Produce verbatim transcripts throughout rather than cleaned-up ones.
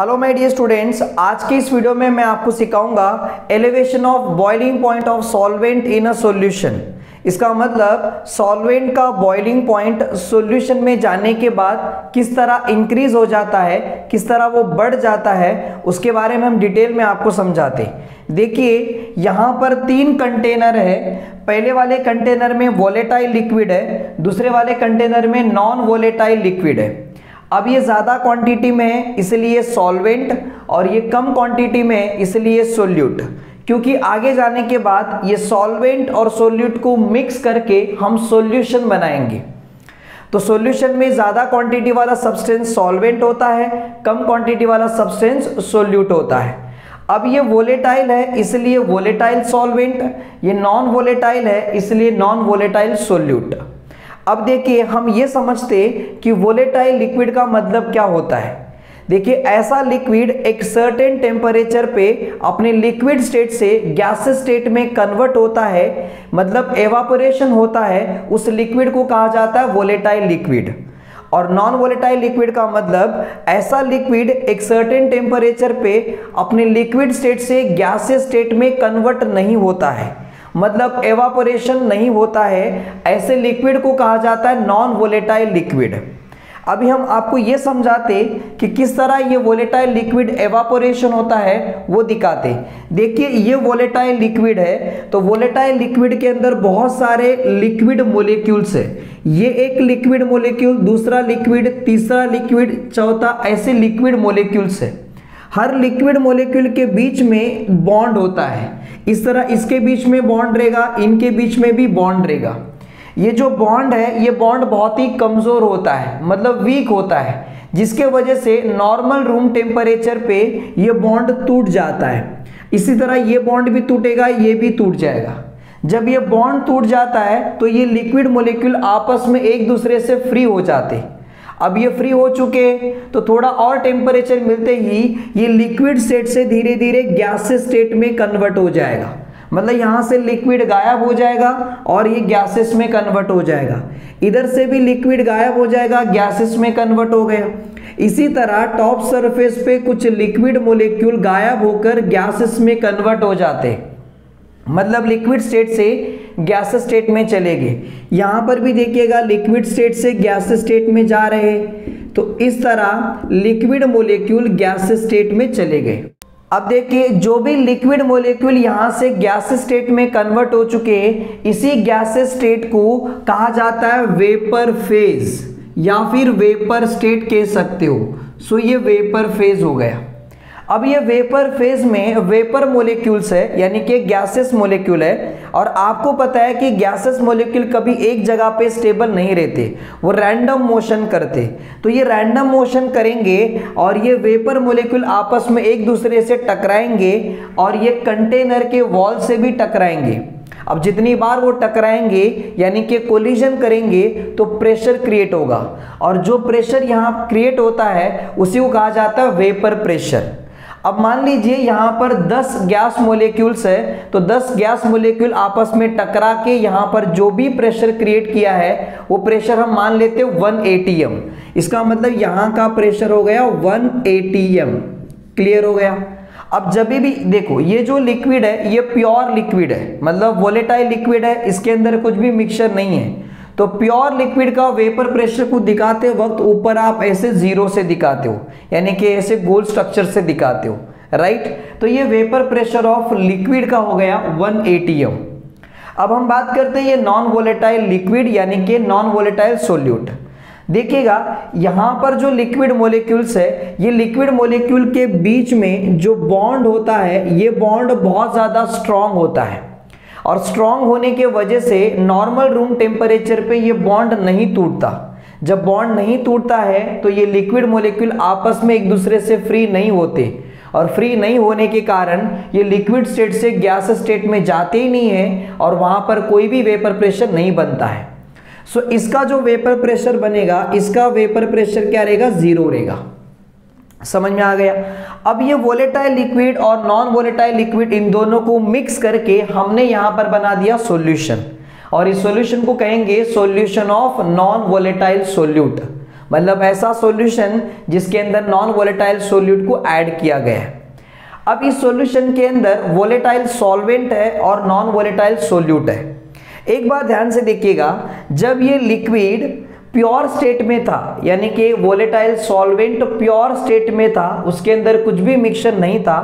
Hello my dear students, आज की इस वीडियो में मैं आपको सिखाऊंगा elevation of boiling point of solvent in a solution. इसका मतलब सॉल्वेंट का बॉइलिंग पॉइंट सॉल्यूशन में जाने के बाद किस तरह इंक्रीज हो जाता है, किस तरह वो बढ़ जाता है, उसके बारे में हम डिटेल में आपको समझाते। देखिए यहाँ पर तीन कंटेनर है। पहले वाले कंटेनर में वोलेटाइल लिक्विड है, दूसरे वाले कंटेनर में नॉन वोलेटाइल लिक्विड है। अब ये ज़्यादा क्वांटिटी में है इसलिए सॉल्वेंट और ये कम क्वांटिटी में है इसलिए सोल्यूट, क्योंकि आगे जाने के बाद ये सॉल्वेंट और सोल्यूट को मिक्स करके हम सॉल्यूशन बनाएंगे। तो सॉल्यूशन में ज़्यादा क्वांटिटी वाला सब्सटेंस सॉल्वेंट होता है, कम क्वांटिटी वाला सब्सटेंस सोल्यूट होता है। अब ये वोलेटाइल है इसलिए वोलेटाइल सॉल्वेंट, ये नॉन वोलेटाइल है इसलिए नॉन वोलेटाइल सोल्यूट। अब देखिए हम ये समझते कि वोलेटाइल लिक्विड का मतलब क्या होता है। देखिए ऐसा लिक्विड एक सर्टेन टेम्परेचर पे अपने लिक्विड स्टेट से गैसेस स्टेट में कन्वर्ट होता है, मतलब एवापोरेशन होता है, उस लिक्विड को कहा जाता है वोलेटाइल लिक्विड। और नॉन वोलेटाइल लिक्विड का मतलब ऐसा लिक्विड एक सर्टेन टेम्परेचर पे अपने लिक्विड स्टेट से गैसेस स्टेट में कन्वर्ट नहीं होता है, मतलब एवापोरेशन नहीं होता है, ऐसे लिक्विड को कहा जाता है नॉन वोलेटाइल लिक्विड। अभी हम आपको ये समझाते कि किस तरह ये वोलेटाइल लिक्विड एवापोरेशन होता है वो दिखाते। देखिए ये वोलेटाइल लिक्विड है, तो वोलेटाइल लिक्विड के अंदर बहुत सारे लिक्विड मोलिक्यूल्स है। ये एक लिक्विड मोलिक्यूल, दूसरा लिक्विड, तीसरा लिक्विड, चौथा, ऐसे लिक्विड मोलिक्यूल्स है। हर लिक्विड मोलिक्यूल के बीच में बॉन्ड होता है, इस तरह इसके बीच में बॉन्ड रहेगा, इनके बीच में भी बॉन्ड रहेगा। ये जो बॉन्ड है ये बॉन्ड बहुत ही कमज़ोर होता है, मतलब वीक होता है, जिसके वजह से नॉर्मल रूम टेम्परेचर पे ये बॉन्ड टूट जाता है। इसी तरह ये बॉन्ड भी टूटेगा, ये भी टूट जाएगा। जब ये बॉन्ड टूट जाता है तो ये लिक्विड मोलिक्यूल आपस में एक दूसरे से फ्री हो जाते हैं। अब ये फ्री हो चुके हैं तो थोड़ा और टेम्परेचर मिलते ही ये लिक्विड स्टेट से धीरे धीरे गैसेस स्टेट में कन्वर्ट हो जाएगा, मतलब यहाँ से लिक्विड गायब हो जाएगा और ये गैसेस में कन्वर्ट हो जाएगा। इधर से भी लिक्विड गायब हो जाएगा, गैसेस में कन्वर्ट हो गया। इसी तरह टॉप सरफेस पे कुछ लिक्विड मोलिक्यूल गायब होकर गैसेस में कन्वर्ट हो जाते, मतलब लिक्विड स्टेट से गैस स्टेट में चले गए। यहाँ पर भी देखिएगा लिक्विड स्टेट से गैस स्टेट में जा रहे, तो इस तरह लिक्विड मोलिक्यूल गैस स्टेट में चले गए। अब देखिए जो भी लिक्विड मोलिक्यूल यहाँ से गैस स्टेट में कन्वर्ट हो चुके हैं, इसी गैस स्टेट को कहा जाता है वेपर फेज या फिर वेपर स्टेट कह सकते हो। सो ये वेपर फेज हो गया। अब ये वेपर फेज में वेपर मोलिक्यूल्स है, यानी कि गैसेस मोलिक्यूल है, और आपको पता है कि गैसेस मोलिक्यूल कभी एक जगह पे स्टेबल नहीं रहते, वो रैंडम मोशन करते। तो ये रैंडम मोशन करेंगे और ये वेपर मोलिक्यूल आपस में एक दूसरे से टकराएंगे और ये कंटेनर के वॉल से भी टकराएंगे। अब जितनी बार वो टकराएंगे यानी कि कोलिजन करेंगे तो प्रेशर क्रिएट होगा, और जो प्रेशर यहाँ क्रिएट होता है उसी को कहा जाता है वेपर प्रेशर। अब मान लीजिए यहाँ पर दस गैस मोलिक्यूल्स है, तो दस गैस मोलिक्यूल आपस में टकरा के यहाँ पर जो भी प्रेशर क्रिएट किया है वो प्रेशर हम मान लेते हैं वन ए टी एम। इसका मतलब यहाँ का प्रेशर हो गया one A T M. Clear हो गया। अब जब भी देखो ये जो लिक्विड है ये प्योर लिक्विड है, मतलब वोलेटाइल लिक्विड है, इसके अंदर कुछ भी मिक्सचर नहीं है। तो प्योर लिक्विड का वेपर प्रेशर को दिखाते वक्त ऊपर आप ऐसे जीरो से दिखाते हो, यानी कि ऐसे गोल स्ट्रक्चर से दिखाते हो, राइट। तो ये वेपर प्रेशर ऑफ लिक्विड का हो गया वन ए टी एम। अब हम बात करते हैं ये नॉन वोलेटाइल लिक्विड यानी कि नॉन वोलेटाइल सोल्यूट। देखिएगा यहाँ पर जो लिक्विड मोलिक्यूल्स है, ये लिक्विड मोलिक्यूल के बीच में जो बॉन्ड होता है ये बॉन्ड बहुत ज़्यादा स्ट्रांग होता है, और स्ट्रांग होने के वजह से नॉर्मल रूम टेम्परेचर पे ये बॉन्ड नहीं टूटता। जब बॉन्ड नहीं टूटता है तो ये लिक्विड मोलिक्यूल आपस में एक दूसरे से फ्री नहीं होते, और फ्री नहीं होने के कारण ये लिक्विड स्टेट से गैस स्टेट में जाते ही नहीं है, और वहाँ पर कोई भी वेपर प्रेशर नहीं बनता है। सो इसका जो वेपर प्रेशर बनेगा, इसका वेपर प्रेशर क्या रहेगा, जीरो रहेगा। समझ में आ गया। अब ये वोलेटाइल लिक्विड और नॉन वोलेटाइल लिक्विड इन दोनों को मिक्स करके हमने यहाँ पर बना दिया सॉल्यूशन, और इस सॉल्यूशन को कहेंगे solution of non volatile solute, मतलब ऐसा सॉल्यूशन जिसके अंदर नॉन वोलेटाइल सोल्यूट को ऐड किया गया है। अब इस सॉल्यूशन के अंदर वोलेटाइल सॉल्वेंट है और नॉन वोलेटाइल सोल्यूट है। एक बार ध्यान से देखिएगा, जब ये लिक्विड प्योर स्टेट में था यानी कि वोलेटाइल सॉल्वेंट प्योर स्टेट में था, उसके अंदर कुछ भी मिक्सचर नहीं था,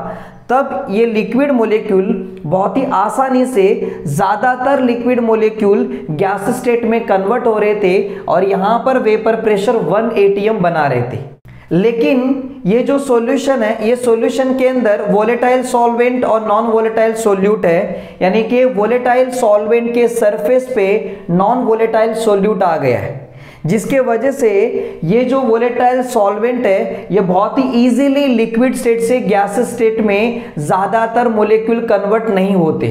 तब ये लिक्विड मोलिक्यूल बहुत ही आसानी से ज़्यादातर लिक्विड मोलिक्यूल गैस स्टेट में कन्वर्ट हो रहे थे और यहाँ पर vapour pressure one A T M बना रहे थे। लेकिन ये जो सॉल्यूशन है, ये सॉल्यूशन के अंदर वोलेटाइल सॉल्वेंट और नॉन वोलेटाइल सोल्यूट है, यानी कि वोलेटाइल सॉल्वेंट के सरफेस पे नॉन वोलेटाइल सोल्यूट आ गया है, जिसके वजह से ये जो वोलेटाइल सॉल्वेंट है ये बहुत ही इजीली लिक्विड स्टेट से गैस स्टेट में ज़्यादातर मोलिक्यूल कन्वर्ट नहीं होते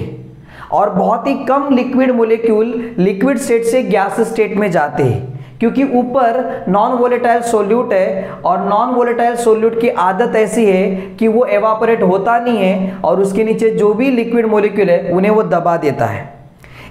और बहुत ही कम लिक्विड मोलिक्यूल लिक्विड स्टेट से गैस स्टेट में जाते हैं, क्योंकि ऊपर नॉन वोलेटाइल सोल्यूट है और नॉन वोलेटाइल सोल्यूट की आदत ऐसी है कि वो एवापोरेट होता नहीं है और उसके नीचे जो भी लिक्विड मोलिक्यूल है उन्हें वो दबा देता है।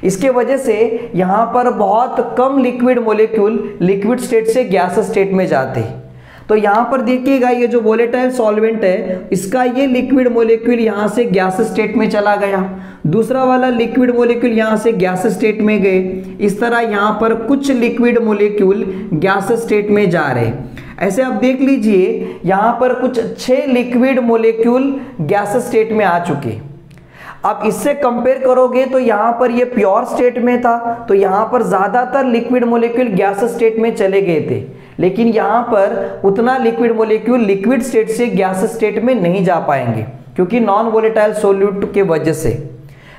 इसके वजह से यहाँ पर बहुत कम लिक्विड मोलिक्यूल लिक्विड स्टेट से गैस स्टेट में जाते हैं। तो यहाँ पर देखिएगा, ये जो वोलेटाइल सॉल्वेंट है इसका ये लिक्विड मोलिक्यूल यहाँ से गैस स्टेट में चला गया, दूसरा वाला लिक्विड मोलिक्यूल यहाँ से गैस स्टेट में गए, इस तरह यहाँ पर कुछ लिक्विड मोलिक्यूल गैस स्टेट में जा रहे। ऐसे आप देख लीजिए, यहाँ पर कुछ छः लिक्विड मोलिक्यूल गैस स्टेट में आ चुके। आप इससे कंपेयर करोगे तो यहाँ पर ये प्योर स्टेट में था तो यहाँ पर ज़्यादातर लिक्विड मोलिक्यूल गैस स्टेट में चले गए थे, लेकिन यहाँ पर उतना लिक्विड मोलिक्यूल लिक्विड स्टेट से गैस स्टेट में नहीं जा पाएंगे क्योंकि नॉन वोलेटाइल सोल्यूट के वजह से।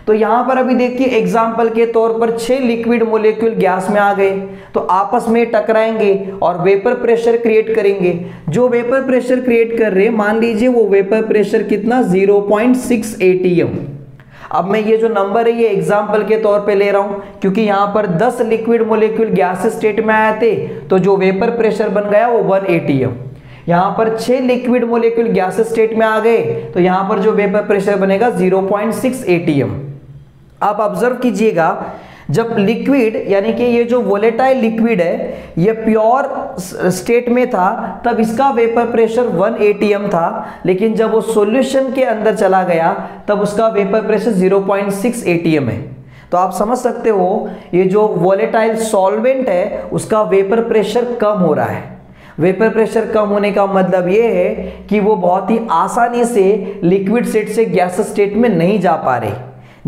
तो यहाँ पर अभी देखिए, एग्जाम्पल के तौर पर छः लिक्विड मोलिक्यूल गैस में आ गए तो आपस में टकराएंगे और वेपर प्रेशर क्रिएट करेंगे। जो वेपर प्रेशर क्रिएट कर रहे, मान लीजिए वो वेपर प्रेशर कितना, zero point six A T M. अब मैं ये जो नंबर है ये एग्जाम्पल के तौर पे ले रहा हूँ, क्योंकि यहाँ पर दस लिक्विड मोलिक्यूल गैस स्टेट में आए थे तो जो वेपर प्रेशर बन गया वो वन ए टी एम। यहाँ पर छः लिक्विड मोलिक्यूल गैस स्टेट में आ गए तो यहाँ पर जो वेपर प्रेशर बनेगा zero point six A T M. आप ऑब्जर्व कीजिएगा, जब लिक्विड यानी कि ये जो वोलेटाइल लिक्विड है ये प्योर स्टेट में था तब इसका vapour pressure one A T M था, लेकिन जब वो सॉल्यूशन के अंदर चला गया तब उसका vapour pressure zero point six A T M है। तो आप समझ सकते हो ये जो वोलेटाइल सॉल्वेंट है उसका वेपर प्रेशर कम हो रहा है। वेपर प्रेशर कम होने का मतलब ये है कि वो बहुत ही आसानी से लिक्विड स्टेट से गैस स्टेट में नहीं जा पा रही,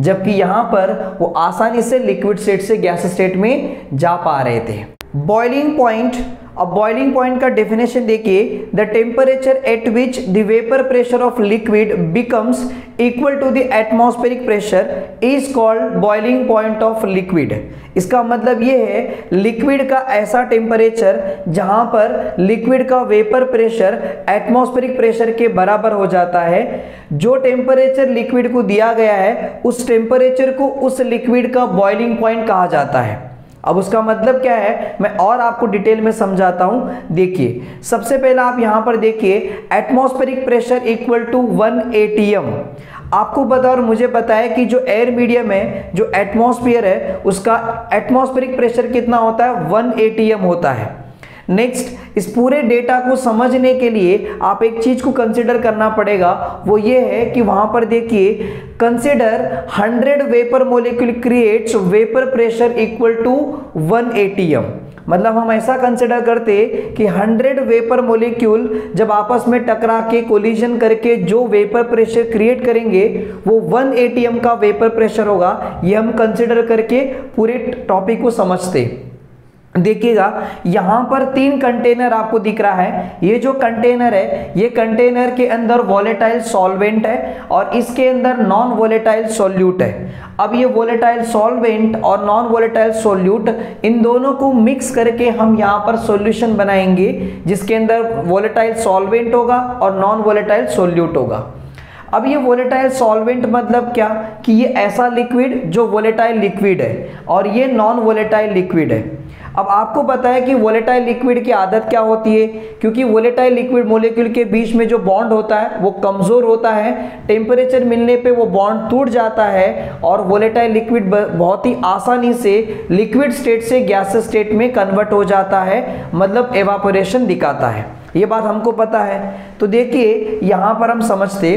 जबकि यहाँ पर वो आसानी से लिक्विड स्टेट से गैस स्टेट में जा पा रहे थे। बॉइलिंग पॉइंट, अब बॉइलिंग पॉइंट का डेफिनेशन देखिए, the temperature at which the vapour pressure of liquid becomes equal to the atmospheric pressure is called boiling point of liquid. इसका मतलब ये है, लिक्विड का ऐसा टेम्परेचर जहाँ पर लिक्विड का वेपर प्रेशर एटमॉस्फेरिक प्रेशर के बराबर हो जाता है। जो टेम्परेचर लिक्विड को दिया गया है उस टेम्परेचर को उस लिक्विड का बॉइलिंग पॉइंट कहा जाता है। अब उसका मतलब क्या है मैं और आपको डिटेल में समझाता हूं। देखिए, सबसे पहला आप यहां पर देखिए, atmospheric pressure equal to one A T M. आपको पता और मुझे पता है कि जो एयर मीडियम है, जो एटमॉस्फेयर है, उसका एटमॉस्फेरिक प्रेशर कितना होता है, वन ए टी एम होता है। नेक्स्ट, इस पूरे डेटा को समझने के लिए आप एक चीज़ को कंसिडर करना पड़ेगा, वो ये है कि वहाँ पर देखिए, consider hundred vapour molecule creates vapour pressure equal to one A T M. मतलब हम ऐसा कंसिडर करते कि हंड्रेड वेपर मोलिक्यूल जब आपस में टकरा के कोलिजन करके जो वेपर प्रेशर क्रिएट करेंगे वो वन ए टी एम का वेपर प्रेशर होगा। ये हम कंसिडर करके पूरे टॉपिक को समझते। देखिएगा, यहाँ पर तीन कंटेनर आपको दिख रहा है। ये जो कंटेनर है, ये कंटेनर के अंदर वोलेटाइल सॉल्वेंट है और इसके अंदर नॉन वोलेटाइल सोल्यूट है। अब ये वोलेटाइल सॉल्वेंट और नॉन वोलेटाइल सोल्यूट, इन दोनों को मिक्स करके हम यहाँ पर सॉल्यूशन बनाएंगे जिसके अंदर वोलेटाइल सॉल्वेंट होगा और नॉन वोलेटाइल सोल्यूट होगा। अब ये वोलेटाइल सॉल्वेंट मतलब क्या, कि ये ऐसा लिक्विड जो वोलेटाइल लिक्विड है और ये नॉन वोलेटाइल लिक्विड है। अब आपको पता है कि वोलेटाइल लिक्विड की आदत क्या होती है, क्योंकि वोलेटाइल लिक्विड मोलिक्यूल के बीच में जो बॉन्ड होता है वो कमज़ोर होता है, टेम्परेचर मिलने पे वो बॉन्ड टूट जाता है और वोलेटाइल लिक्विड बहुत ही आसानी से लिक्विड स्टेट से गैस स्टेट में कन्वर्ट हो जाता है, मतलब एवापोरेशन दिखाता है। ये बात हमको पता है। तो देखिए यहाँ पर हम समझते,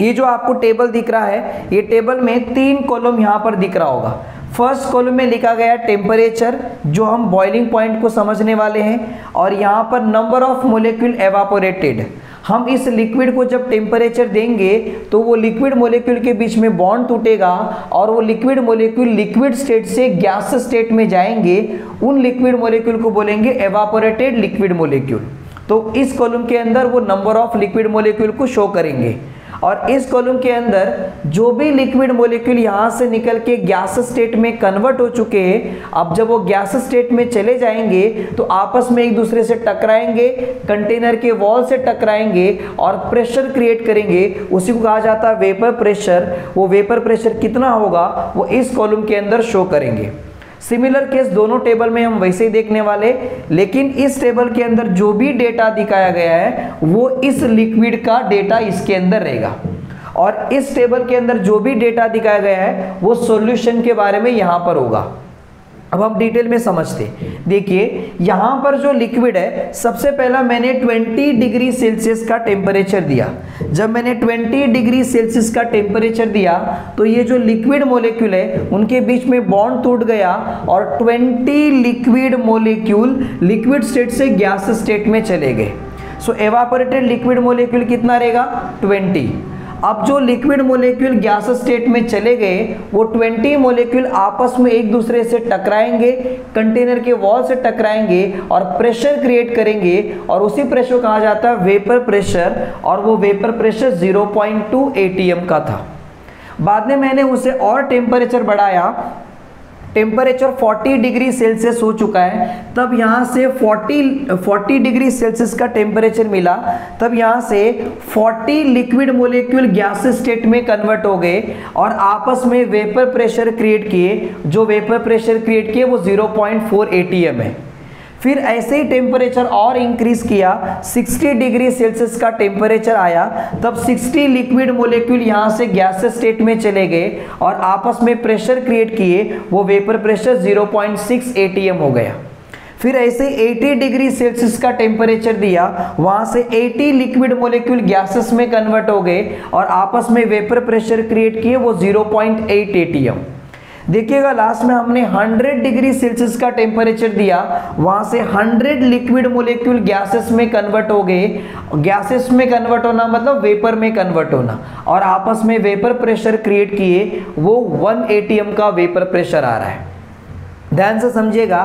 ये जो आपको टेबल दिख रहा है, ये टेबल में तीन कॉलम यहाँ पर दिख रहा होगा। फर्स्ट कॉलम में लिखा गया टेम्परेचर, जो हम बॉइलिंग पॉइंट को समझने वाले हैं, और यहाँ पर नंबर ऑफ मोलिक्यूल एवापोरेटेड। हम इस लिक्विड को जब टेम्परेचर देंगे तो वो लिक्विड मोलिक्यूल के बीच में बॉन्ड टूटेगा और वो लिक्विड मोलिक्यूल लिक्विड स्टेट से गैस स्टेट में जाएंगे, उन लिक्विड मोलिक्यूल को बोलेंगे एवापोरेटेड लिक्विड मोलिक्यूल। तो इस कॉलम के अंदर वो नंबर ऑफ लिक्विड मोलिक्यूल को शो करेंगे, और इस कॉलम के अंदर जो भी लिक्विड मोलिक्यूल यहाँ से निकल के गैस स्टेट में कन्वर्ट हो चुके हैं, अब जब वो गैस स्टेट में चले जाएंगे तो आपस में एक दूसरे से टकराएंगे, कंटेनर के वॉल से टकराएंगे और प्रेशर क्रिएट करेंगे, उसी को कहा जाता है वेपर प्रेशर। वो वेपर प्रेशर कितना होगा वो इस कॉलम के अंदर शो करेंगे। सिमिलर केस दोनों टेबल में हम वैसे ही देखने वाले, लेकिन इस टेबल के अंदर जो भी डेटा दिखाया गया है वो इस लिक्विड का डेटा इसके अंदर रहेगा, और इस टेबल के अंदर जो भी डेटा दिखाया गया है वो सॉल्यूशन के बारे में यहाँ पर होगा। अब हम डिटेल में समझते, देखिए यहाँ पर जो लिक्विड है, सबसे पहला मैंने बीस डिग्री सेल्सियस का टेम्परेचर दिया। जब मैंने बीस डिग्री सेल्सियस का टेम्परेचर दिया तो ये जो लिक्विड मोलिक्यूल है उनके बीच में बॉन्ड टूट गया और बीस लिक्विड मोलिक्यूल लिक्विड स्टेट से गैस स्टेट में चले गए। सो एवापोरेटेड लिक्विड मोलिक्यूल कितना रहेगा, बीस। अब जो लिक्विड मोलिक्यूल गैस स्टेट में चले गए वो बीस मोलिक्यूल आपस में एक दूसरे से टकराएंगे, कंटेनर के वॉल से टकराएंगे और प्रेशर क्रिएट करेंगे, और उसी प्रेशर को कहा जाता है वेपर प्रेशर, और वो vapour pressure zero point two A T M का था। बाद में मैंने उसे और टेम्परेचर बढ़ाया, टेम्परेचर चालीस डिग्री सेल्सियस हो चुका है, तब यहाँ से चालीस चालीस डिग्री सेल्सियस का टेम्परेचर मिला, तब यहाँ से चालीस लिक्विड मोलिक्यूल गैस स्टेट में कन्वर्ट हो गए और आपस में वेपर प्रेशर क्रिएट किए, जो वेपर प्रेशर क्रिएट किए वो zero point four A T M है। फिर ऐसे ही टेम्परेचर और इंक्रीज किया, साठ डिग्री सेल्सियस का टेम्परेचर आया, तब साठ लिक्विड मोलिक्यूल यहाँ से गैस स्टेट में चले गए और आपस में प्रेशर क्रिएट किए, वो vapour pressure zero point six A T M हो गया। फिर ऐसे अस्सी डिग्री सेल्सियस का टेम्परेचर दिया, वहाँ से अस्सी लिक्विड मोलिक्यूल गैसेस में कन्वर्ट हो गए और आपस में वेपर प्रेशर क्रिएट किए, वो zero point eight A T M. देखिएगा लास्ट में हमने सौ डिग्री सेल्सियस का टेम्परेचर दिया, वहाँ से सौ लिक्विड मोलिक्यूल गैसेस में कन्वर्ट हो गए, गैसेस में कन्वर्ट होना मतलब वेपर में कन्वर्ट होना, और आपस में वेपर प्रेशर क्रिएट किए, वो एक ए टी एम का वेपर प्रेशर आ रहा है। ध्यान से समझिएगा,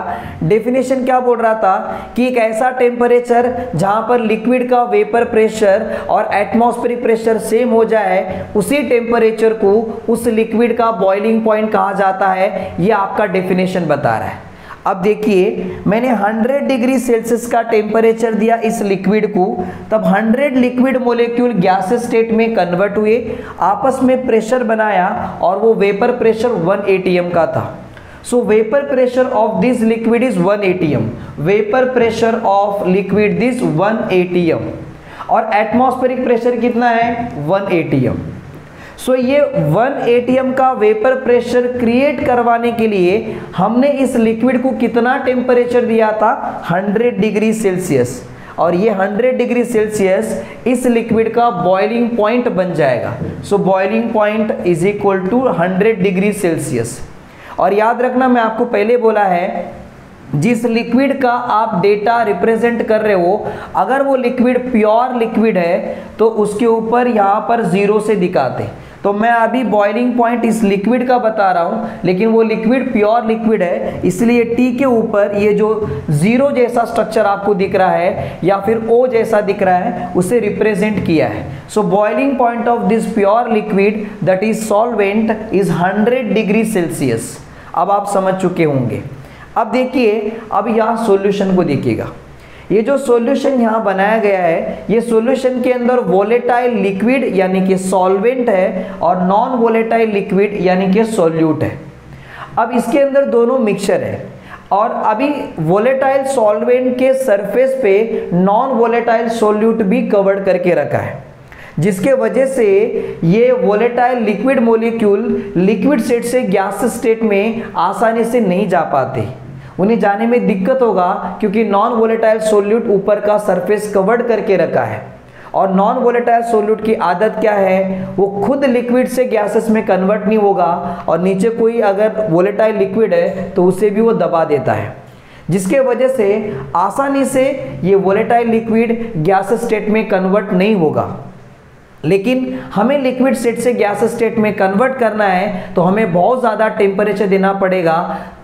डेफिनेशन क्या बोल रहा था कि एक ऐसा टेम्परेचर जहाँ पर लिक्विड का वेपर प्रेशर और एटमॉस्फेरिक प्रेशर सेम हो जाए, उसी टेम्परेचर को उस लिक्विड का बॉइलिंग पॉइंट कहा जाता है। ये आपका डेफिनेशन बता रहा है। अब देखिए मैंने सौ डिग्री सेल्सियस का टेम्परेचर दिया इस लिक्विड को, तब सौ लिक्विड मोलिक्यूल गैस स्टेट में कन्वर्ट हुए, आपस में प्रेशर बनाया और वो वेपर प्रेशर एक ए टी एम का था। So vapor pressure of this liquid is one A T M. Vapor pressure of liquid this one A T M. और atmospheric pressure कितना है, one A T M. So ये one A T M का vapor pressure create करवाने के लिए हमने इस liquid को कितना temperature दिया था, सौ degree Celsius, और ये सौ degree Celsius इस liquid का boiling point बन जाएगा। So boiling point is equal to सौ degree Celsius। और याद रखना, मैं आपको पहले बोला है, जिस लिक्विड का आप डेटा रिप्रेजेंट कर रहे हो, अगर वो लिक्विड प्योर लिक्विड है तो उसके ऊपर यहाँ पर जीरो से दिखाते। तो मैं अभी बॉइलिंग पॉइंट इस लिक्विड का बता रहा हूँ, लेकिन वो लिक्विड प्योर लिक्विड है, इसलिए टी के ऊपर ये जो जीरो जैसा स्ट्रक्चर आपको दिख रहा है या फिर ओ जैसा दिख रहा है, उसे रिप्रेजेंट किया है। So boiling point of this pure liquid that is solvent is hundred degree Celsius. अब आप समझ चुके होंगे। अब देखिए, अब यहाँ सॉल्यूशन को देखिएगा। ये जो सॉल्यूशन यहाँ बनाया गया है, ये सॉल्यूशन के अंदर वोलेटाइल लिक्विड यानी कि सॉल्वेंट है और नॉन वोलेटाइल लिक्विड यानी कि सॉल्यूट है। अब इसके अंदर दोनों मिक्सचर है। और अभी वोलेटाइल सॉल्वेंट के सरफेस पे नॉन वोलेटाइल सोल्यूट भी कवर करके रखा है, जिसके वजह से ये volatile liquid molecule liquid state से गैस स्टेट में आसानी से नहीं जा पाते, उन्हें जाने में दिक्कत होगा क्योंकि नॉन वोलेटाइल सोल्यूट ऊपर का सरफेस कवर्ड करके रखा है। और नॉन वोलेटाइल सोल्यूट की आदत क्या है, वो खुद लिक्विड से गैसेस में कन्वर्ट नहीं होगा और नीचे कोई अगर वोलेटाइल लिक्विड है तो उसे भी वो दबा देता है, जिसके वजह से आसानी से ये वोलेटाइल लिक्विड गैस स्टेट में कन्वर्ट नहीं होगा। लेकिन हमें लिक्विड स्टेट से गैस स्टेट में कन्वर्ट करना है तो हमें बहुत ज़्यादा टेम्परेचर देना पड़ेगा,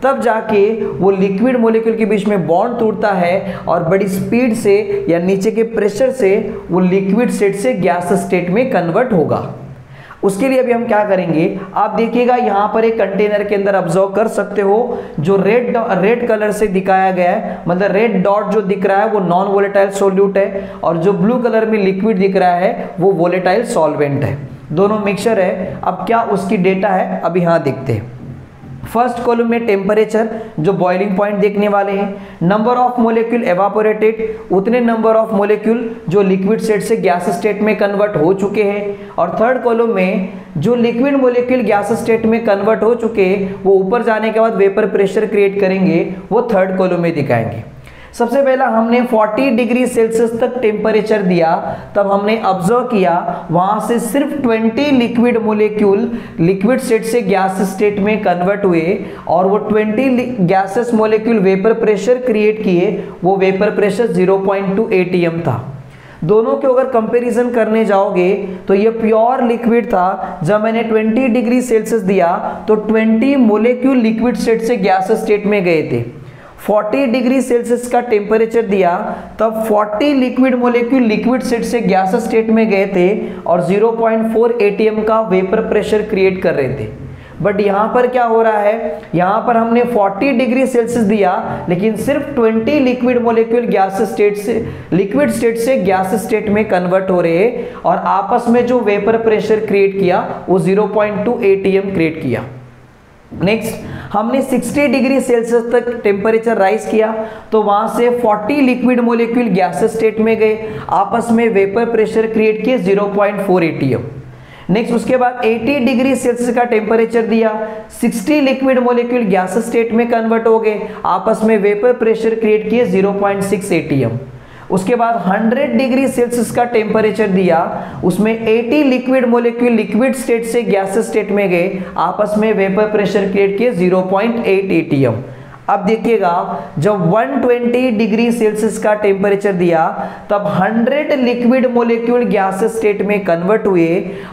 तब जाके वो लिक्विड मोलिक्यूल के बीच में बॉन्ड टूटता है और बड़ी स्पीड से या नीचे के प्रेशर से वो लिक्विड स्टेट से गैस स्टेट में कन्वर्ट होगा। उसके लिए अभी हम क्या करेंगे, आप देखिएगा यहाँ पर एक कंटेनर के अंदर ऑब्जर्व कर सकते हो, जो रेड रेड कलर से दिखाया गया है, मतलब रेड डॉट जो दिख रहा है वो नॉन वोलेटाइल सोल्यूट है और जो ब्लू कलर में लिक्विड दिख रहा है वो वोलेटाइल सॉल्वेंट है, दोनों मिक्सचर है। अब क्या उसकी डेटा है अभी यहाँ देखते हैं। फर्स्ट कॉलम में टेम्परेचर जो बॉइलिंग पॉइंट देखने वाले हैं, नंबर ऑफ मोलिक्यूल एवापोरेटेड उतने नंबर ऑफ मोलिक्यूल जो लिक्विड स्टेट से गैस स्टेट में कन्वर्ट हो चुके हैं, और थर्ड कॉलम में जो लिक्विड मोलिक्यूल गैस स्टेट में कन्वर्ट हो चुके हैं वो ऊपर जाने के बाद वेपर प्रेशर क्रिएट करेंगे, वो थर्ड कॉलम में दिखाएंगे। सबसे पहला हमने चालीस डिग्री सेल्सियस तक टेम्परेचर दिया, तब हमने ऑब्जर्व किया वहाँ से सिर्फ बीस लिक्विड मोलिक्यूल लिक्विड स्टेट से गैस स्टेट में कन्वर्ट हुए और वो बीस gases molecule vapour pressure create किए, वो vapour pressure zero point two A T M था। दोनों के अगर कंपैरिजन करने जाओगे तो ये प्योर लिक्विड था, जब मैंने बीस डिग्री सेल्सियस दिया तो बीस मोलिक्यूल लिक्विड स्टेट से गैस स्टेट में गए थे। चालीस डिग्री सेल्सियस का टेम्परेचर दिया तब चालीस लिक्विड मोलिक्यूल लिक्विड स्टेट से गैस स्टेट में गए थे और zero point four A T M का वेपर प्रेशर क्रिएट कर रहे थे। बट यहाँ पर क्या हो रहा है, यहाँ पर हमने चालीस डिग्री सेल्सियस दिया लेकिन सिर्फ बीस लिक्विड मोलिक्यूल गैस स्टेट से लिक्विड स्टेट से गैस स्टेट में कन्वर्ट हो रहे और आपस में जो वेपर प्रेशर क्रिएट किया वो zero point two A T M create किया। नेक्स्ट हमने साठ डिग्री सेल्सियस तक टेम्परेचर राइज किया तो वहाँ से चालीस लिक्विड मोलिक्यूल गैस स्टेट में गए, आपस में वेपर प्रेशर क्रिएट किए zero point four A T M. Next उसके बाद अस्सी डिग्री सेल्सियस का टेम्परेचर दिया, साठ लिक्विड मोलिक्यूल गैस स्टेट में कन्वर्ट हो गए, आपस में वेपर प्रेशर क्रिएट किए zero point six A T M. उसके बाद सौ डिग्री सेल्सियस का टेम्परेचर दिया, उसमें अस्सी लिक्विड मोलिक्यूल लिक्विड स्टेट से गैस स्टेट में गए, आपस में वेपर प्रेशर क्रिएट किए zero point eight A T M. अब देखिएगा जब एक सौ बीस डिग्री सेल्सियस का टेम्परेचर दिया तब सौ लिक्विड मोलिक्यूल गैस स्टेट में कन्वर्ट हुए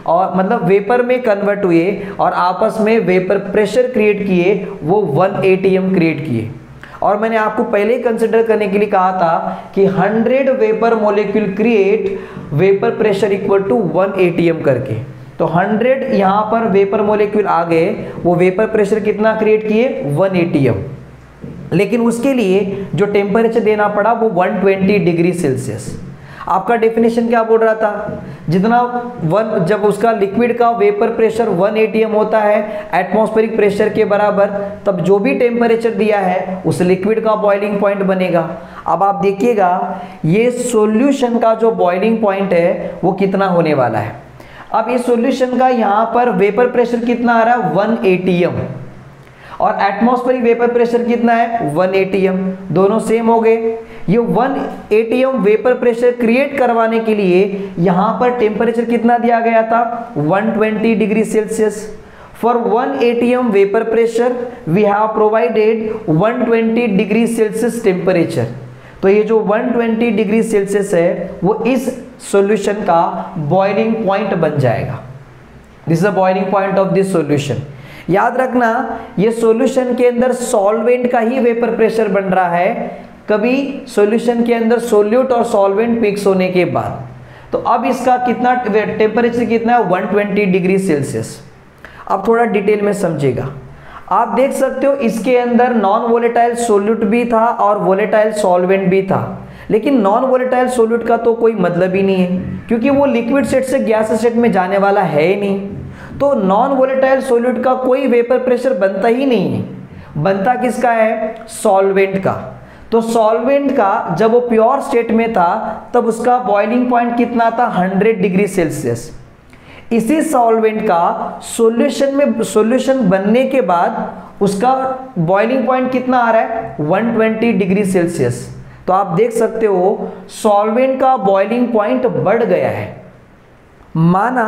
और मतलब वेपर में कन्वर्ट हुए और आपस में वेपर प्रेशर क्रिएट किए, वो one A T M create किए। और मैंने आपको पहले ही कंसिडर करने के लिए कहा था कि hundred vapour molecule create vapour pressure equal to one A T M करके, तो हंड्रेड यहाँ पर वेपर मोलिक्यूल आ गए, वो वेपर प्रेशर कितना क्रिएट किए वन ए टी एम, लेकिन उसके लिए जो टेम्परेचर देना पड़ा वो एक सौ बीस डिग्री सेल्सियस। आपका डेफिनेशन क्या बोल रहा था, जितना वन जब उसका लिक्विड का vapour pressure one A T M होता है एटमॉस्फेरिक प्रेशर के बराबर, तब जो भी टेम्परेचर दिया है उस लिक्विड का बॉइलिंग पॉइंट बनेगा। अब आप देखिएगा ये सॉल्यूशन का जो बॉइलिंग पॉइंट है वो कितना होने वाला है। अब ये सॉल्यूशन का यहाँ पर वेपर प्रेशर कितना आ रहा है वन ए टी एम और एटमॉस्फेरिक वेपर प्रेशर कितना है वन ए टी एम, दोनों सेम हो गए। ये one A T M vapour pressure create करवाने के लिए यहाँ पर टेम्परेचर कितना दिया गया था एक सौ बीस degree Celsius. For one A T M vapour pressure we have provided एक सौ बीस डिग्री सेल्सियस टेम्परेचर। तो ये जो एक सौ बीस डिग्री सेल्सियस है वो इस सॉल्यूशन का बॉइलिंग पॉइंट बन जाएगा। This is the boiling point of this solution. याद रखना ये सॉल्यूशन के अंदर सॉल्वेंट का ही वेपर प्रेशर बन रहा है, कभी सॉल्यूशन के अंदर सोल्यूट और सॉल्वेंट मिक्स होने के बाद। तो अब इसका कितना टेम्परेचर कितना है एक सौ बीस डिग्री सेल्सियस। अब थोड़ा डिटेल में समझेगा, आप देख सकते हो इसके अंदर नॉन वोलेटाइल सोल्यूट भी था और वोलेटाइल सॉल्वेंट भी था, लेकिन नॉन वोलेटाइल सोल्यूट का तो कोई मतलब ही नहीं है क्योंकि वो लिक्विड स्टेट से गैस स्टेट में जाने वाला है ही नहीं, तो नॉन वोलेटाइल सोल्यूट का कोई वेपर प्रेशर बनता ही नहीं है। बनता किसका है, सॉल्वेंट का। तो सॉल्वेंट का जब वो प्योर स्टेट में था तब उसका बॉइलिंग पॉइंट कितना था, हंड्रेड डिग्री सेल्सियस। इसी सॉल्वेंट का सॉल्यूशन में सॉल्यूशन बनने के बाद उसका बॉइलिंग पॉइंट कितना आ रहा है, वन ट्वेंटी डिग्री सेल्सियस। तो आप देख सकते हो सॉल्वेंट का बॉइलिंग पॉइंट बढ़ गया है। माना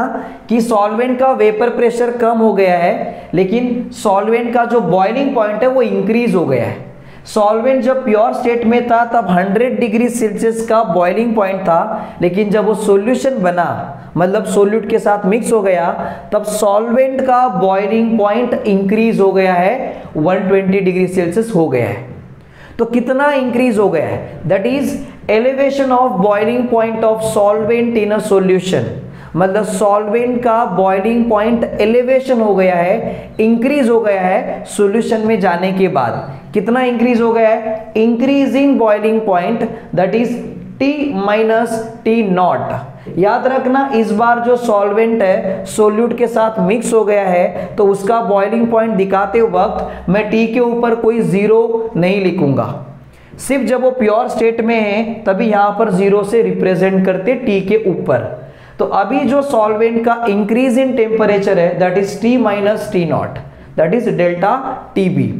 कि सॉल्वेंट का वेपर प्रेशर कम हो गया है, लेकिन सॉल्वेंट का जो बॉइलिंग पॉइंट है वो इंक्रीज हो गया है। सॉल्वेंट जब प्योर स्टेट में था तब हंड्रेड डिग्री सेल्सियस का बॉइलिंग पॉइंट था, लेकिन जब वो सॉल्यूशन बना मतलब सोल्यूट के साथ मिक्स हो गया तब सॉल्वेंट का बॉइलिंग पॉइंट इंक्रीज हो गया है, वन ट्वेंटी डिग्री सेल्सियस हो गया है। तो कितना इंक्रीज हो गया है, that is elevation of boiling point of solvent in a solution. मतलब सॉल्वेंट का बॉइलिंग पॉइंट एलिवेशन हो गया है, इंक्रीज हो गया है सॉल्यूशन में जाने के बाद। कितना इंक्रीज हो गया है, increasing boiling point, that is T minus T naught. याद रखना इस बार जो सॉल्वेंट है सोल्यूट के साथ मिक्स हो गया है तो उसका बॉइलिंग पॉइंट दिखाते वक्त मैं टी के ऊपर कोई जीरो नहीं लिखूंगा, सिर्फ जब वो प्योर स्टेट में है तभी यहाँ पर जीरो से रिप्रेजेंट करते टी के ऊपर। तो अभी जो सॉल्वेंट का इंक्रीज इन टेम्परेचर है that is T minus T naught, that is delta T B.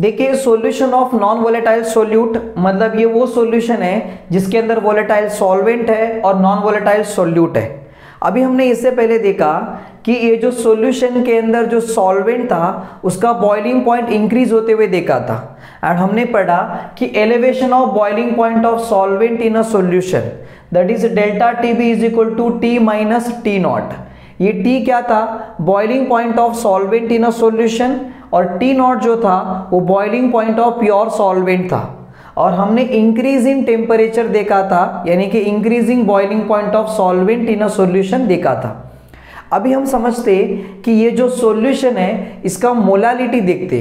देखिए solution of non volatile solute, मतलब ये वो सॉल्यूशन है जिसके अंदर वोलेटाइल सॉल्वेंट है और नॉन वोलेटाइल सोल्यूट है। अभी हमने इससे पहले देखा कि ये जो सॉल्यूशन के अंदर जो सॉल्वेंट था उसका बॉइलिंग पॉइंट इंक्रीज होते हुए देखा था, एंड हमने पढ़ा कि elevation of boiling point of solvent in a solution, that is delta T B is equal to T minus T naught. ये टी क्या था, boiling point of solvent in a solution, और टी नॉट जो था वो boiling point of pure solvent था। और हमने इंक्रीज इन टेम्परेचर देखा था, यानी कि increasing boiling point of solvent in a solution देखा था। अभी हम समझते कि ये जो सॉल्यूशन है इसका मोलालिटी देखते।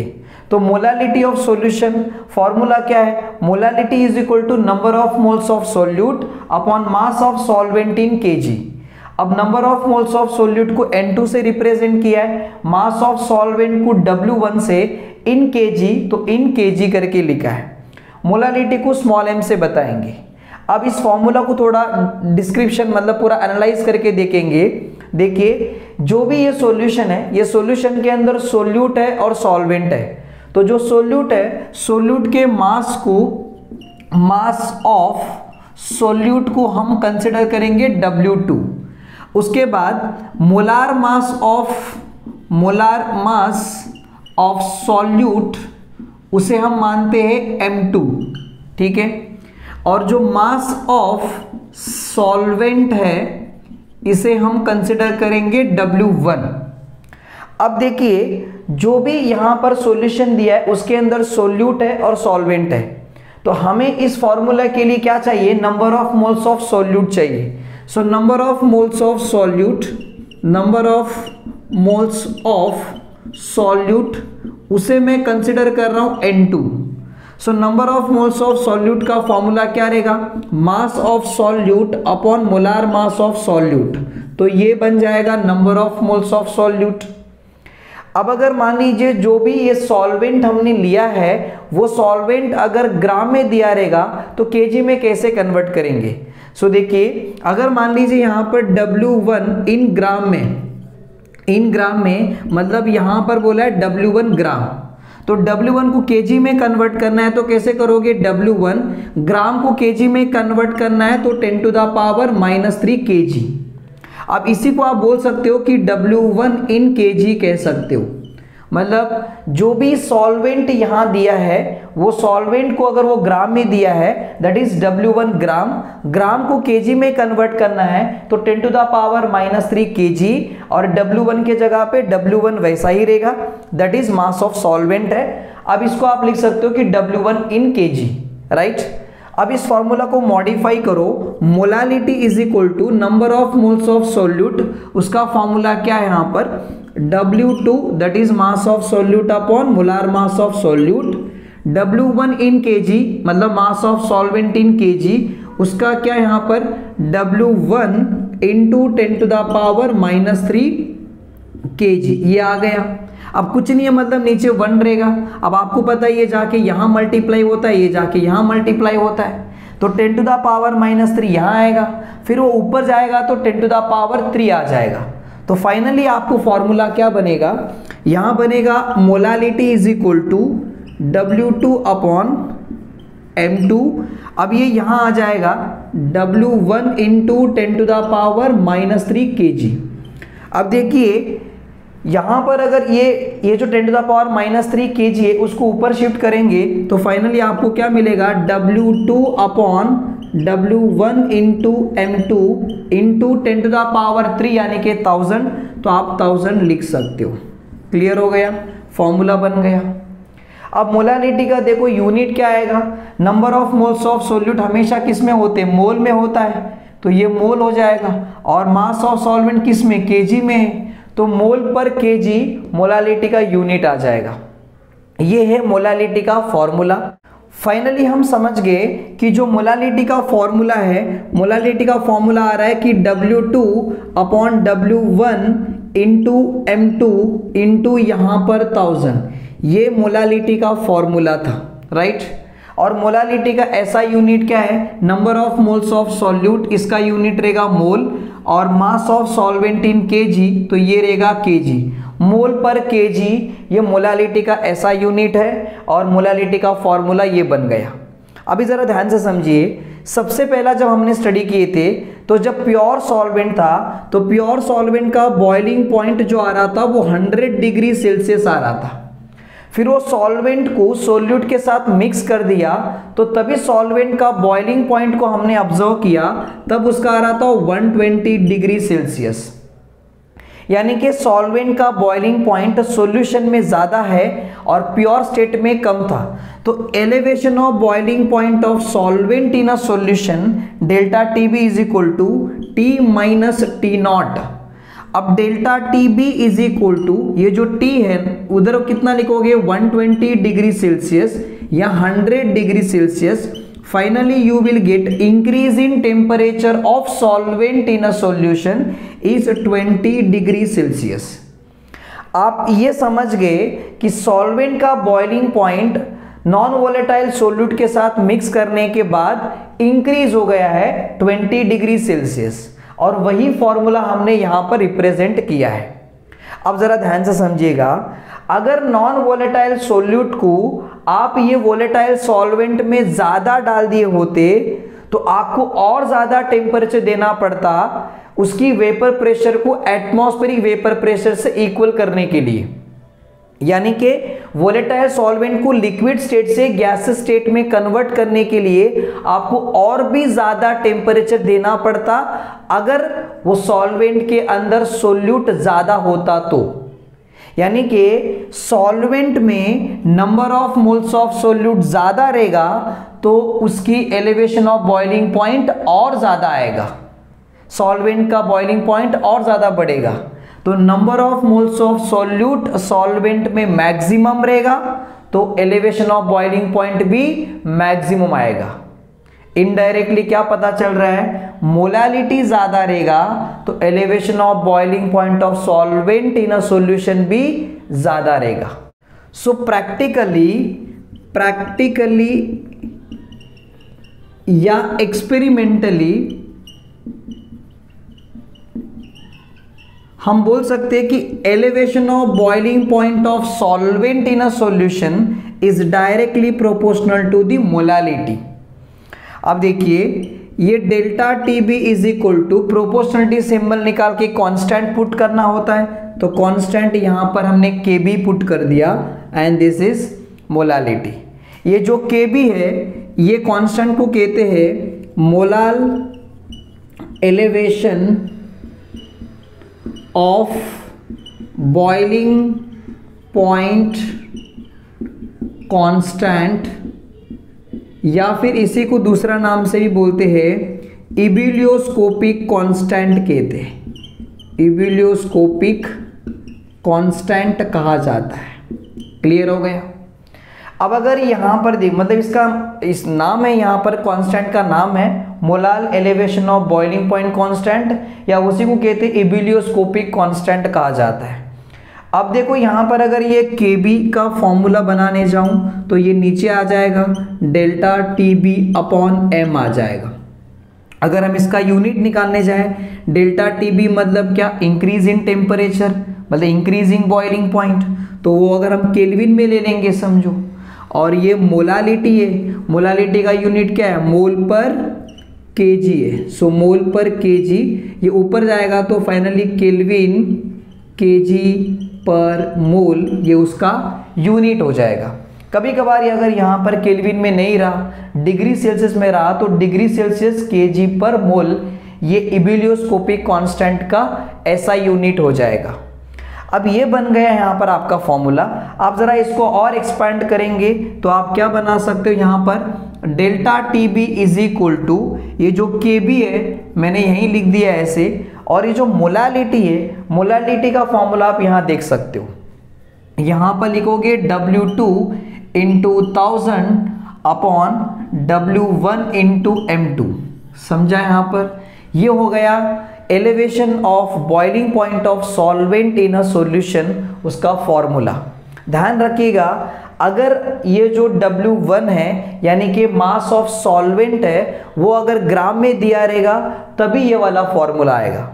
तो मोलालिटी ऑफ सॉल्यूशन फॉर्मूला क्या है, molality is equal to number of moles of solute upon mass of solvent in KG. अब number of moles of solute को एन टू से रिप्रेजेंट किया है, मास ऑफ सॉल्वेंट को डब्ल्यू वन से, in KG तो इन केजी करके लिखा है। मोलालिटी को स्मॉल एम से बताएंगे। अब इस फॉर्मूला को थोड़ा डिस्क्रिप्शन मतलब पूरा एनालाइज करके देखेंगे। देखिए जो भी ये सॉल्यूशन है, ये सॉल्यूशन के अंदर सोल्यूट है और सॉल्वेंट है। तो जो सोल्यूट है, सोल्यूट के मास को मास ऑफ सोल्यूट को हम कंसिडर करेंगे डब्ल्यू टू। उसके बाद molar mass of molar mass of solute उसे हम मानते हैं एम टू, ठीक है। और जो मास ऑफ सॉल्वेंट है इसे हम कंसिडर करेंगे डब्ल्यू वन। अब देखिए जो भी यहाँ पर सॉल्यूशन दिया है उसके अंदर सॉल्यूट है और सॉल्वेंट है, तो हमें इस फॉर्मूला के लिए क्या चाहिए, number of moles of solute चाहिए। So number of moles of solute, number of moles of solute उसे मैं कंसिडर कर रहा हूँ N two. So number of moles of solute का फॉर्मूला क्या रहेगा, mass of solute upon molar mass of solute, तो ये बन जाएगा number of moles of solute. अब अगर मान लीजिए जो भी ये सॉल्वेंट हमने लिया है वो सॉल्वेंट अगर ग्राम में दिया रहेगा तो केजी में कैसे कन्वर्ट करेंगे। सो so, देखिए अगर मान लीजिए यहाँ पर डब्ल्यू वन इन ग्राम में, इन ग्राम में मतलब यहाँ पर बोला है डब्ल्यू वन ग्राम, तो डब्ल्यू वन को केजी में कन्वर्ट करना है तो कैसे करोगे, डब्ल्यू वन ग्राम को केजी में कन्वर्ट करना है तो ten to the power minus three KG. अब इसी को आप बोल सकते हो कि डब्ल्यू वन इन केजी कह सकते हो। मतलब जो भी सॉल्वेंट यहाँ दिया है वो सॉल्वेंट को अगर वो ग्राम में दिया है that is W one gram, gram को केजी में कन्वर्ट करना है तो ten to the power minus three KG, और डब्ल्यू वन के जगह पे डब्ल्यू वन वैसा ही रहेगा, that is mass of solvent है। अब इसको आप लिख सकते हो कि W one in KG, right. अब इस फॉर्मूला को मॉडिफाई करो, molality is equal to number of moles of solute, उसका फॉर्मूला क्या है यहाँ पर, W two that is mass of solute upon molar mass of solute, W one in KG मतलब mass of solvent in KG, उसका क्या यहाँ पर W one into ten to the power minus three KG, ये आ गया। अब कुछ नहीं है मतलब नीचे वन रहेगा। अब आपको पता है ये जाके यहाँ मल्टीप्लाई होता है, ये जाके यहाँ मल्टीप्लाई होता है, तो ten to the power minus three यहाँ आएगा, फिर वो ऊपर जाएगा तो ten to the power three आ जाएगा। तो फाइनली आपको फॉर्मूला क्या बनेगा, यहाँ बनेगा molality is equal to W two upon M two. अब ये यहाँ आ जाएगा W one into ten to the power minus three K G. अब देखिए यहाँ पर अगर ये ये जो ten to the power minus three K G है उसको ऊपर शिफ्ट करेंगे तो फाइनली आपको क्या मिलेगा, W two upon W one into M two into ten to the power three यानी कि थाउजेंड। तो आप थाउजेंड लिख सकते हो। क्लियर हो गया, फॉर्मूला बन गया। अब मोलालिटी का देखो यूनिट क्या आएगा, number of moles of solute हमेशा किस में होते हैं, मोल में होता है, तो ये मोल हो जाएगा। और मास ऑफ सॉल्वेंट किस में, केजी में है, तो मोल पर केजी मोलालिटी का यूनिट आ जाएगा। ये है मोलालिटी का फॉर्मूला। फाइनली हम समझ गए कि जो मोलालिटी का फॉर्मूला है, मोलालिटी का फॉर्मूला आ रहा है कि W two upon W one into M two into यहाँ पर थाउजेंड। ये मोलालिटी का फॉर्मूला था, राइट। और मोलालिटी का ऐसा यूनिट क्या है, number of moles of solute, इसका यूनिट रहेगा मोल। और mass of solvent in KG, तो ये रहेगा केजी, मोल पर केजी। ये मोलालिटी का ऐसा यूनिट है और मोलालिटी का फॉर्मूला ये बन गया। अभी ज़रा ध्यान से समझिए, सबसे पहला जब हमने स्टडी किए थे तो जब प्योर सॉल्वेंट था तो प्योर सॉल्वेंट का बॉइलिंग पॉइंट जो आ रहा था वो हंड्रेड डिग्री सेल्सियस आ रहा था। फिर वो सॉल्वेंट को सोल्यूट के साथ मिक्स कर दिया तो तभी सॉल्वेंट का बॉइलिंग पॉइंट को हमने ऑब्जर्व किया, तब उसका आ रहा था एक सौ बीस डिग्री सेल्सियस। यानी कि सॉल्वेंट का बॉइलिंग पॉइंट सॉल्यूशन में ज़्यादा है और प्योर स्टेट में कम था। तो elevation of boiling point of solvent in a solution delta T B is equal to T minus T naught. अब delta T B is equal to, ये जो टी है उधर कितना लिखोगे, एक सौ बीस डिग्री सेल्सियस या hundred degree Celsius. Finally you will get increase in temperature of solvent in a solution is बीस डिग्री सेल्सियस। आप ये समझ गए कि सॉल्वेंट का boiling point non volatile solute के साथ मिक्स करने के बाद इंक्रीज हो गया है बीस डिग्री सेल्सियस, और वही फॉर्मूला हमने यहाँ पर रिप्रेजेंट किया है। अब ज़रा ध्यान से समझिएगा, अगर नॉन वोलेटाइल सोल्यूट को आप ये वोलेटाइल सॉल्वेंट में ज़्यादा डाल दिए होते तो आपको और ज़्यादा टेम्परेचर देना पड़ता उसकी वेपर प्रेशर को एटमॉस्फेरिक वेपर प्रेशर से इक्वल करने के लिए। यानी कि वोलेटाइल सॉल्वेंट को लिक्विड स्टेट से गैस स्टेट में कन्वर्ट करने के लिए आपको और भी ज़्यादा टेम्परेचर देना पड़ता अगर वो सॉल्वेंट के अंदर सोल्यूट ज़्यादा होता तो। यानी कि सॉल्वेंट में number of moles of solute ज़्यादा रहेगा तो उसकी एलिवेशन ऑफ बॉइलिंग पॉइंट और ज़्यादा आएगा, सॉल्वेंट का बॉइलिंग पॉइंट और ज़्यादा बढ़ेगा। तो number of moles of solute solvent में मैक्सिमम रहेगा तो एलिवेशन ऑफ बॉइलिंग पॉइंट भी मैक्सिमम आएगा। इनडायरेक्टली क्या पता चल रहा है, मोलालिटी ज़्यादा रहेगा तो elevation of boiling point of solvent in a solution भी ज़्यादा रहेगा। सो प्रैक्टिकली प्रैक्टिकली या एक्सपेरिमेंटली हम बोल सकते हैं कि elevation of boiling point of solvent in a solution is directly proportional to the molality. अब देखिए, ये delta T B is equal to proportionality symbol निकाल के कांस्टेंट पुट करना होता है, तो कांस्टेंट यहाँ पर हमने के बी पुट कर दिया एंड दिस इज मोलालिटी। ये जो के बी है ये कांस्टेंट को कहते हैं molal elevation of boiling point constant, या फिर इसी को दूसरा नाम से भी बोलते हैं इबिलियोस्कोपिक कांस्टेंट कहते हैं, इबिलियोस्कोपिक कांस्टेंट कहा जाता है। क्लियर हो गया। अब अगर यहाँ पर देख, मतलब इसका इस नाम है, यहाँ पर कांस्टेंट का नाम है molal elevation of boiling point constant, या उसी को कहते हैं इबिलियोस्कोपिक कांस्टेंट कहा जाता है। अब देखो यहाँ पर अगर ये के बी का फॉर्मूला बनाने जाऊँ तो ये नीचे आ जाएगा, delta T B upon M आ जाएगा। अगर हम इसका यूनिट निकालने जाए, डेल्टा टी बी मतलब क्या, इंक्रीज इन टेम्परेचर, मतलब इंक्रीज इन बॉइलिंग पॉइंट, तो वो अगर हम केल्विन में ले लेंगे समझो। और ये मोलालिटी है, मोलालिटी का यूनिट क्या है, मोल पर केजी है। सो मोल पर केजी ये ऊपर जाएगा तो फाइनली केल्विन केजी पर मोल ये उसका यूनिट हो जाएगा। कभी कभार ये अगर यहाँ पर केल्विन में नहीं रहा, डिग्री सेल्सियस में रहा तो डिग्री सेल्सियस केजी पर मोल ये इबिलियोस्कोपिक कांस्टेंट का ऐसा यूनिट हो जाएगा। अब ये बन गया यहाँ पर आपका फॉर्मूला। आप ज़रा इसको और एक्सपैंड करेंगे तो आप क्या बना सकते हो यहाँ पर, delta T B is equal to ये जो के बी है मैंने यहीं लिख दिया ऐसे, और ये जो मोलालिटी है, मोलालिटी का फॉर्मूला आप यहाँ देख सकते हो। यहाँ पर लिखोगे W two into thousand upon W one into M two. समझा यहाँ पर, ये हो गया elevation of boiling point of solvent in a solution, उसका फॉर्मूला। ध्यान रखिएगा, अगर ये जो डब्ल्यू वन है यानी कि मास ऑफ सॉल्वेंट है वो अगर ग्राम में दिया रहेगा तभी ये वाला फॉर्मूला आएगा।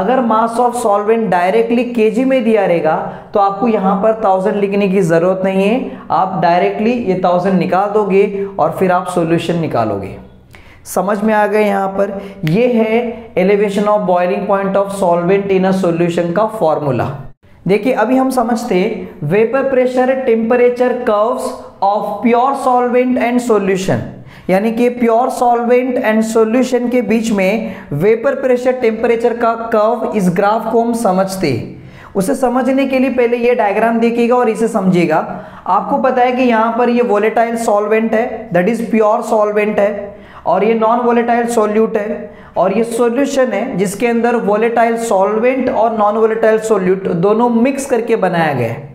अगर mass of solvent directly KG में दिया रहेगा तो आपको यहाँ पर थाउजेंड लिखने की ज़रूरत नहीं है, आप डायरेक्टली ये थाउजेंड निकाल दोगे और फिर आप सॉल्यूशन निकालोगे। समझ में आ गए यहाँ पर, ये है elevation of boiling point of solvent in a solution का फॉर्मूला। देखिए अभी हम समझते हैं vapour pressure temperature curves of pure solvent and solution, यानी कि प्योर सॉल्वेंट एंड सॉल्यूशन के बीच में वेपर प्रेशर टेम्परेचर का कर्व, इस ग्राफ को हम समझते हैं। उसे समझने के लिए पहले ये डायग्राम देखिएगा और इसे समझिएगा। आपको पता है कि यहाँ पर ये वोलेटाइल सॉल्वेंट है, दैट इज प्योर सॉल्वेंट है, और ये नॉन वोलेटाइल सोल्यूट है, और ये सॉल्यूशन है जिसके अंदर वोलेटाइल सॉल्वेंट और नॉन वोलेटाइल सोल्यूट दोनों मिक्स करके बनाया गया है।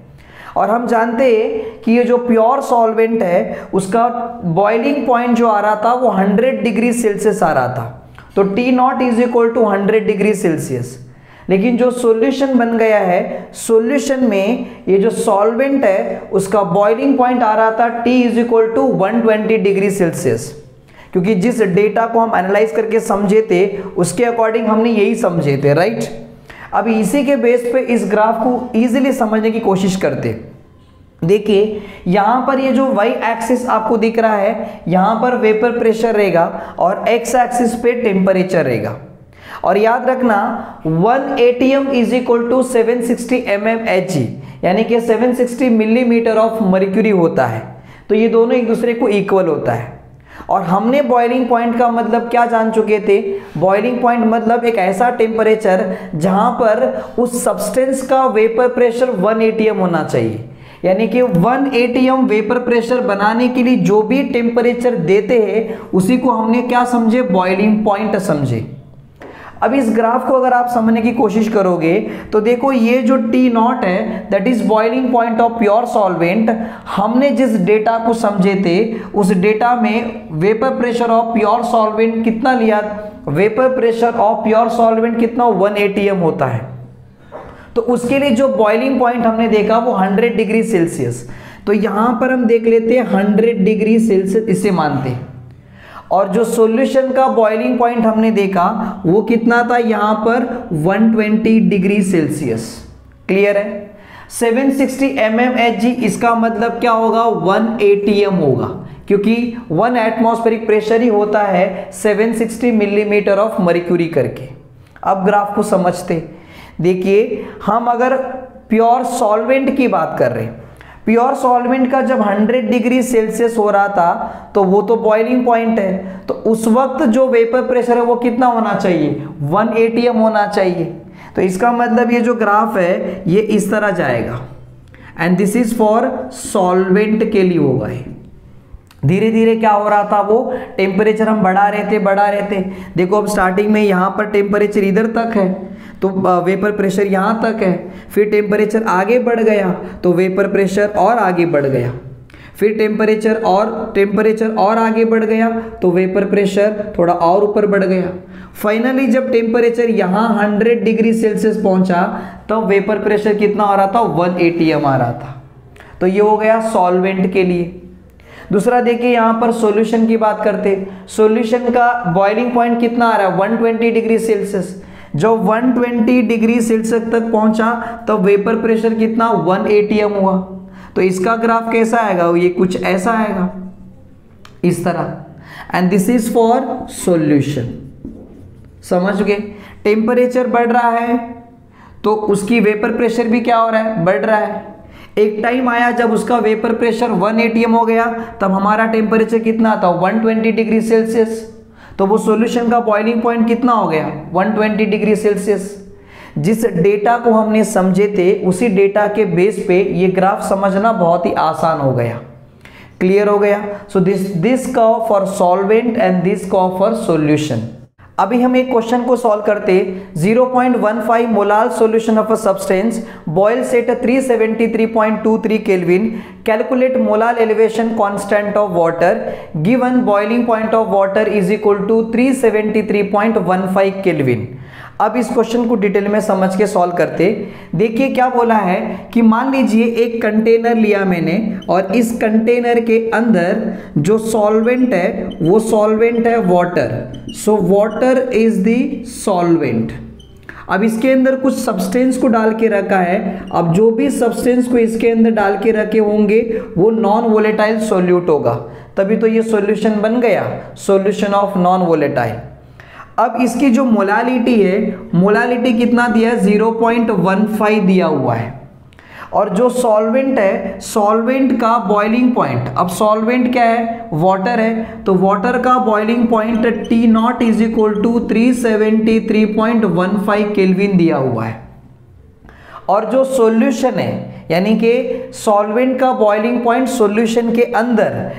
और हम जानते हैं कि ये जो प्योर सॉल्वेंट है उसका बॉइलिंग पॉइंट जो आ रहा था वो हंड्रेड डिग्री सेल्सियस आ रहा था, तो T naught is equal to hundred degree Celsius. लेकिन जो सॉल्यूशन बन गया है, सॉल्यूशन में ये जो सॉल्वेंट है उसका बॉइलिंग पॉइंट आ रहा था T is equal to one twenty degree Celsius, क्योंकि जिस डेटा को हम एनालाइज करके समझे थे उसके अकॉर्डिंग हमने यही समझे थे, राइट। अब इसी के बेस पे इस ग्राफ को इजीली समझने की कोशिश करते। देखिए यहाँ पर ये जो वाई एक्सिस आपको दिख रहा है, यहाँ पर वेपर प्रेशर रहेगा और एक्स एक्सिस पे टेम्परेचर रहेगा। और याद रखना one ATM is equal to seven sixty M M H G, यानी कि seven sixty millimetre of mercury होता है, तो ये दोनों एक दूसरे को इक्वल होता है। और हमने बॉइलिंग पॉइंट का मतलब क्या जान चुके थे, बॉइलिंग पॉइंट मतलब एक ऐसा टेम्परेचर जहां पर उस सब्सटेंस का वेपर प्रेशर वन एटीएम होना चाहिए, यानी कि वन एटीएम वेपर प्रेशर बनाने के लिए जो भी टेम्परेचर देते हैं उसी को हमने क्या समझे, बॉइलिंग पॉइंट समझे। अब इस ग्राफ को अगर आप समझने की कोशिश करोगे तो देखो ये जो टी नॉट है that is boiling point of pure solvent, हमने जिस डेटा को समझे थे उस डेटा में vapour pressure of pure solvent कितना लिया, vapour pressure of pure solvent कितना वन एटीएम होता है, तो उसके लिए जो बॉइलिंग पॉइंट हमने देखा वो हंड्रेड डिग्री सेल्सियस। तो यहाँ पर हम देख लेते हैं हंड्रेड डिग्री सेल्सियस इसे मानते हैं। और जो सॉल्यूशन का बॉइलिंग पॉइंट हमने देखा वो कितना था, यहाँ पर one twenty degree Celsius. Clear है, सेवन सिक्सटी एमएमएच जी इसका मतलब क्या होगा, वन एटीएम होगा, क्योंकि वन एटमॉस्फेरिक प्रेशर ही होता है seven sixty millimetre of mercury करके। अब ग्राफ को समझते, देखिए हम अगर प्योर सॉल्वेंट की बात कर रहे हैं, प्योर सॉल्वेंट का जब हंड्रेड डिग्री सेल्सियस हो रहा था तो वो तो बॉइलिंग पॉइंट है, तो उस वक्त जो वेपर प्रेशर है वो कितना होना चाहिए, वन एटीएम होना चाहिए। तो इसका मतलब ये जो ग्राफ है ये इस तरह जाएगा, and this is for solvent के लिए होगा। धीरे धीरे क्या हो रहा था, वो टेम्परेचर हम बढ़ा रहे थे बढ़ा रहे थे देखो अब स्टार्टिंग में यहाँ पर टेम्परेचर इधर तक है तो वेपर प्रेशर यहाँ तक है, फिर टेम्परेचर आगे बढ़ गया तो वेपर प्रेशर और आगे बढ़ गया, फिर टेम्परेचर और टेम्परेचर और आगे बढ़ गया तो वेपर प्रेशर थोड़ा और ऊपर बढ़ गया। फाइनली जब टेम्परेचर यहाँ हंड्रेड डिग्री सेल्सियस पहुँचा तो वेपर प्रेशर कितना आ रहा था, वन एटीएम आ रहा था। तो ये हो गया सॉल्वेंट के लिए। दूसरा देखिए यहाँ पर सॉल्यूशन की बात करते, सॉल्यूशन का बॉइलिंग पॉइंट कितना आ रहा है, एक सौ बीस डिग्री सेल्सियस। जो एक सौ बीस डिग्री सेल्सियस तक पहुंचा तो वेपर प्रेशर कितना, वन एटीएम हुआ। तो इसका ग्राफ कैसा आएगा, ये कुछ ऐसा आएगा इस तरह, and this is for solution. समझ गए, टेम्परेचर बढ़ रहा है तो उसकी वेपर प्रेशर भी क्या हो रहा है, बढ़ रहा है। एक टाइम आया जब उसका वेपर प्रेशर वन एटीएम हो गया, तब हमारा टेम्परेचर कितना था, एक सौ बीस डिग्री सेल्सियस। तो वो सॉल्यूशन का बॉइलिंग पॉइंट कितना हो गया, एक सौ बीस डिग्री सेल्सियस। जिस डेटा को हमने समझे थे उसी डेटा के बेस पे ये ग्राफ समझना बहुत ही आसान हो गया। क्लियर हो गया। So this this curve for solvent and this curve for solution. अभी हम एक क्वेश्चन को सॉल्व करते, zero point one five molal solution of a substance boils at three seven three point two three kelvin, calculate molal elevation constant of water, given boiling point of water is equal to three seven three point one five kelvin. अब इस question को detail में समझ के solve करते। देखिए क्या बोला है कि मान लीजिए एक कंटेनर लिया मैंने और इस कंटेनर के अंदर जो सॉल्वेंट है वो सॉल्वेंट है water. So water is the solvent. अब इसके अंदर कुछ सब्सटेंस को डाल के रखा है। अब जो भी सब्सटेंस को इसके अंदर डाल के रखे होंगे वो नॉन वोलेटाइल सॉल्यूट होगा, तभी तो ये सॉल्यूशन बन गया, सॉल्यूशन ऑफ नॉन वोलेटाइल। अब इसकी जो मोलालिटी है, मोलालिटी कितना दिया है, ज़ीरो पॉइंट वन फाइव दिया हुआ है। और जो सॉल्वेंट है, सॉल्वेंट का बॉइलिंग पॉइंट, अब सॉल्वेंट क्या है, वाटर है, तो वाटर का boiling point T naught is equal to three seven three point one five kelvin दिया हुआ है। और जो सॉल्यूशन है यानी कि सॉल्वेंट का बॉइलिंग पॉइंट सॉल्यूशन के अंदर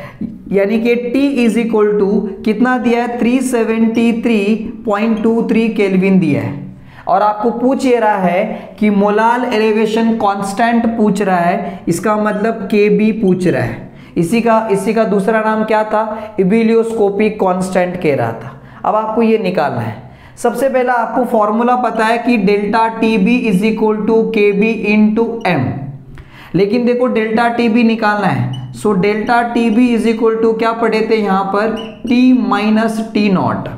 यानी कि T इज इक्वल टू कितना दिया है, three seven three point two three kelvin दिया है। और आपको पूछ ये रहा है कि मोलाल एलिवेशन कांस्टेंट पूछ रहा है, इसका मतलब Kb पूछ रहा है। इसी का इसी का दूसरा नाम क्या था, इबिलियोस्कोपिक कांस्टेंट कह रहा था। अब आपको ये निकालना है। सबसे पहला आपको फॉर्मूला पता है कि delta T B is equal to K B into M, लेकिन देखो डेल्टा टी बी निकालना है। So delta T B is equal to क्या पढ़े थे यहाँ पर, टी माइनस टी नॉट।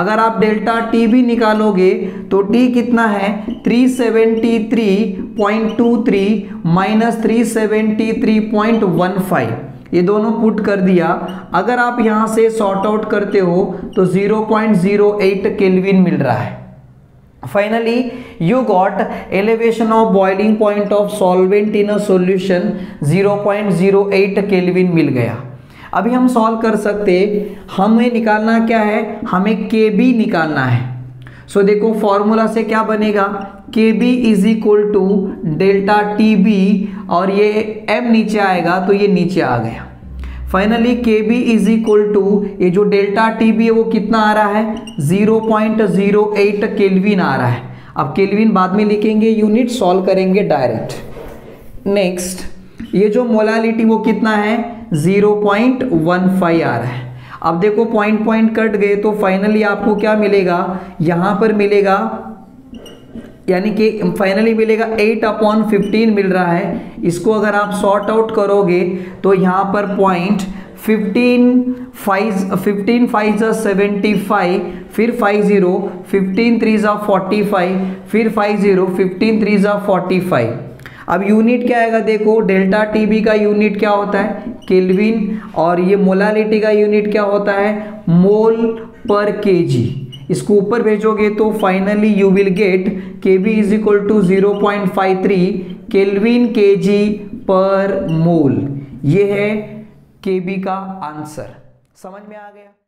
अगर आप डेल्टा टी बी निकालोगे तो टी कितना है, three seven three point two three minus three seven three point one five, ये दोनों पुट कर दिया। अगर आप यहाँ से सॉर्ट आउट करते हो तो zero point zero eight kelvin मिल रहा है। Finally you got elevation of boiling point of solvent in a solution zero point zero eight kelvin मिल गया। अभी हम सॉल्व कर सकते, हमें निकालना क्या है, हमें Kb निकालना है। सो so, देखो फॉर्मूला से क्या बनेगा, Kb is equal to delta Tb और ये m नीचे आएगा तो ये नीचे आ गया। Finally Kb is equal to ये जो डेल्टा Tb है वो कितना आ रहा है, zero point zero eight kelvin आ रहा है। अब केल्विन बाद में लिखेंगे, यूनिट सॉल्व करेंगे डायरेक्ट। नेक्स्ट ये जो मोलालिटी वो कितना है, ज़ीरो पॉइंट वन फाइव आ रहा है। अब देखो पॉइंट पॉइंट कट गए तो फाइनली आपको क्या मिलेगा, यहाँ पर मिलेगा यानी कि फाइनली मिलेगा एट अपॉन फिफ्टीन मिल रहा है। इसको अगर आप सॉर्ट आउट करोगे तो यहाँ पर point fifteen five fifteen five seventy five, फिर फाइव ज़ीरो, फिफ्टीन थ्री ज़ा फोर्टी फाइव, फिर फाइव ज़ीरो, फिफ्टीन थ्री ज़ा फोर्टी फाइव। अब यूनिट क्या आएगा, देखो डेल्टा टीबी का यूनिट क्या होता है, केल्विन, और ये मोलालिटी का यूनिट क्या होता है, मोल पर केजी। इसको ऊपर भेजोगे तो finally you will get K B is equal to zero point five three kelvin K G पर मोल। ये है के बी का आंसर। समझ में आ गया।